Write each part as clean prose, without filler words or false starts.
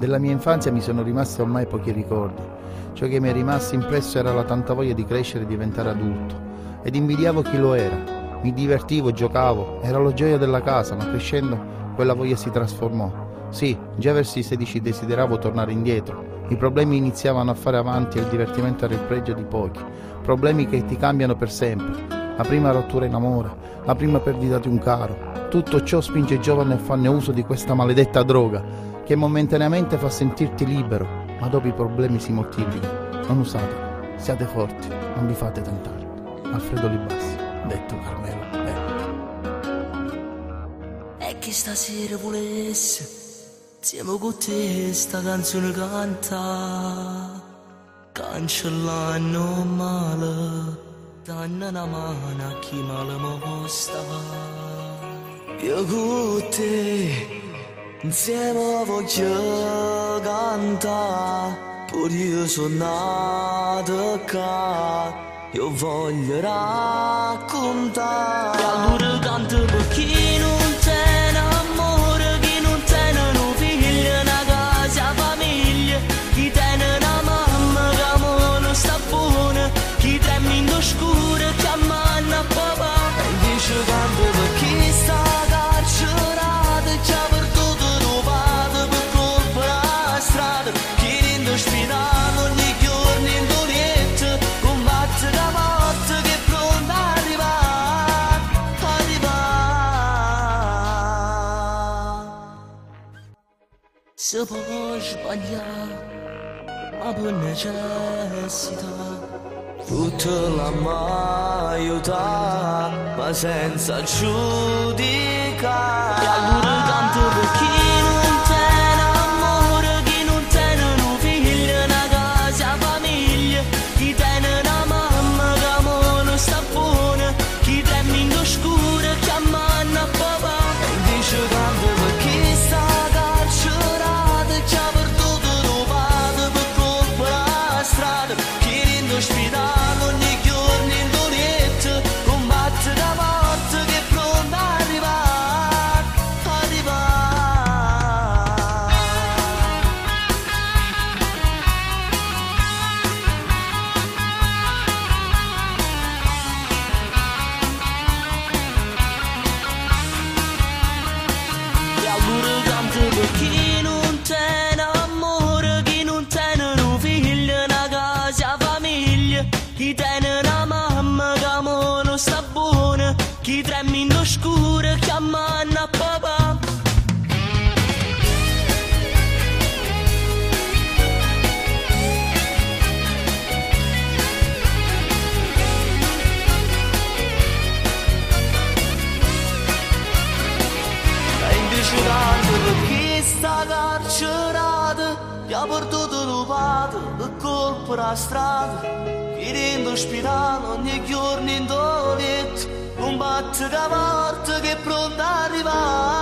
Della mia infanzia mi sono rimasti ormai pochi ricordi. Ciò che mi è rimasto impresso era la tanta voglia di crescere e diventare adulto. Ed invidiavo chi lo era. Mi divertivo, giocavo, era la gioia della casa, ma crescendo quella voglia si trasformò. Sì, già verso i 16 desideravo tornare indietro. I problemi iniziavano a fare avanti e il divertimento era il pregio di pochi. Problemi che ti cambiano per sempre. La prima rottura in amore, la prima perdita di un caro. Tutto ciò spinge i giovani a farne uso di questa maledetta droga, che momentaneamente fa sentirti libero, ma dopo i problemi si moltiplicano. Non usateli, siate forti, non vi fate tentare. Alfredo Li Bassi, detto Carmelo. E che stasera volesse, siamo con te, sta canzone canta, cancellano male, danno una mano a chi male mi sta. Io con te insieme voglio cantare, pure io sono nato qua, io voglio raccontare. Allora canto per chi non c'è amore, chi non c'è un figlio, una casa, famiglia, chi tiene una mamma che amore sta buona, chi trema in oscuro che amanna papà. E invece canto per chi sta carcerata, c'è per se puoi sbagliare, ma per necessità, tutta la maiutà, ma senza giudicare. E allora canto per chi non tiene amore, chi non tiene un figlio, una casa, famiglia, chi tiene una mamma che amore non sta buona, chi trema in oscuro che amanna papà. E invece canto per chi sta chi non tiene amore, chi non tiene un figlio, una casa, famiglia, chi tiene una mamma che amore non sta buona, chi trema in oscuro che amanna papà. E invece canto per chi sta carcerata, che ha perduto il padre, il colpo alla strada, chi rende ospitale ogni giorno in dolente, un batte da morte che è pronto a arrivare,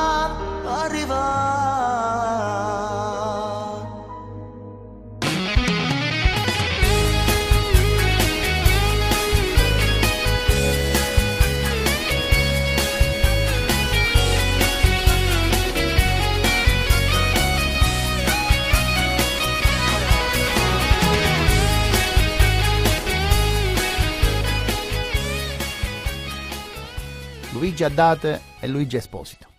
Luigi Adate e Luigi Esposito.